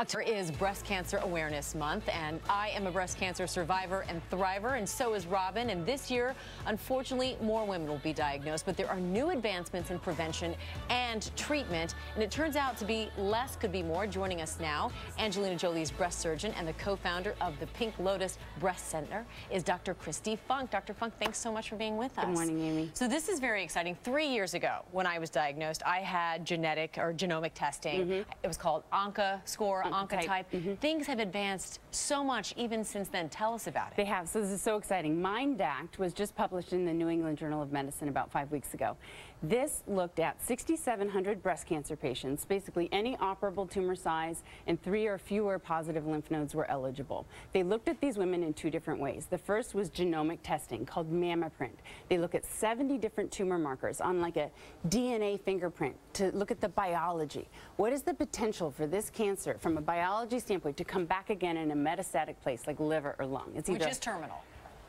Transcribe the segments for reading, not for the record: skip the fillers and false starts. October is Breast Cancer Awareness Month, and I am a breast cancer survivor and thriver, and so is Robin. And this year, unfortunately, more women will be diagnosed, but there are new advancements in prevention and treatment, and it turns out to be less could be more. Joining us now, Angelina Jolie's breast surgeon and the co-founder of the Pink Lotus Breast Center is Dr. Kristi Funk. Dr. Funk, thanks so much for being with us. Good morning, Amy. So this is very exciting. 3 years ago, when I was diagnosed, I had genetic or genomic testing. It was called OncoScore. Oncotype. Things have advanced so much even since then. Tell us about it. They have. So this is so exciting. MindAct was just published in the New England Journal of Medicine about 5 weeks ago. This looked at 6,700 breast cancer patients. Basically, any operable tumor size and 3 or fewer positive lymph nodes were eligible. They looked at these women in 2 different ways. The first was genomic testing called MammaPrint. They look at 70 different tumor markers on like a DNA fingerprint to look at the biology. What is the potential for this cancer from a biology standpoint to come back again in a metastatic place like liver or lung? It's either, which is terminal.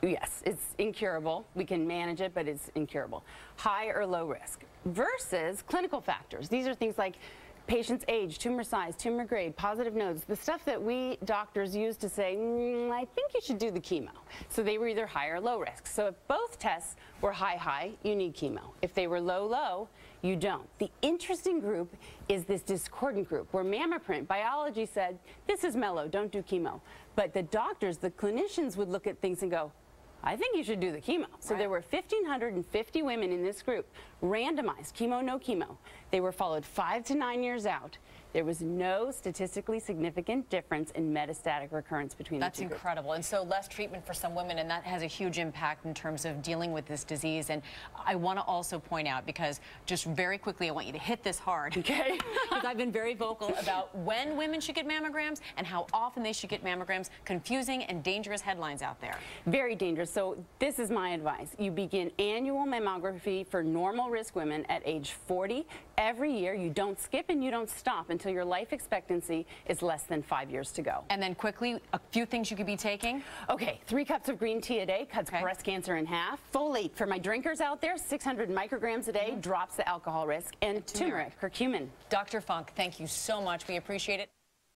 Yes, it's incurable. We can manage it, but it's incurable. High or low risk versus clinical factors. These are things like patient's age, tumor size, tumor grade, positive nodes, the stuff that we doctors use to say, I think you should do the chemo. So they were either high or low risk. So if both tests were high, you need chemo. If they were low, you don't. The interesting group is this discordant group where MammaPrint biology said, this is mellow, don't do chemo. But the doctors, the clinicians would look at things and go, I think you should do the chemo. So there were 1,550 women in this group, randomized, chemo, no chemo. They were followed 5 to 9 years out. There was no statistically significant difference in metastatic recurrence between the two groups. That's incredible. And so less treatment for some women, and that has a huge impact in terms of dealing with this disease. And I want to also point out, because just very quickly, I want you to hit this hard, okay? Because I've been very vocal about when women should get mammograms and how often they should get mammograms. Confusing and dangerous headlines out there. Very dangerous. So this is my advice. You begin annual mammography for normal risk women at age 40 every year. You don't skip and you don't stop until your life expectancy is less than 5 years to go. And then quickly, a few things you could be taking. Okay, 3 cups of green tea a day cuts breast cancer in half. Folate, for my drinkers out there, 600 micrograms a day drops the alcohol risk. And turmeric, curcumin. Dr. Funk, thank you so much. We appreciate it.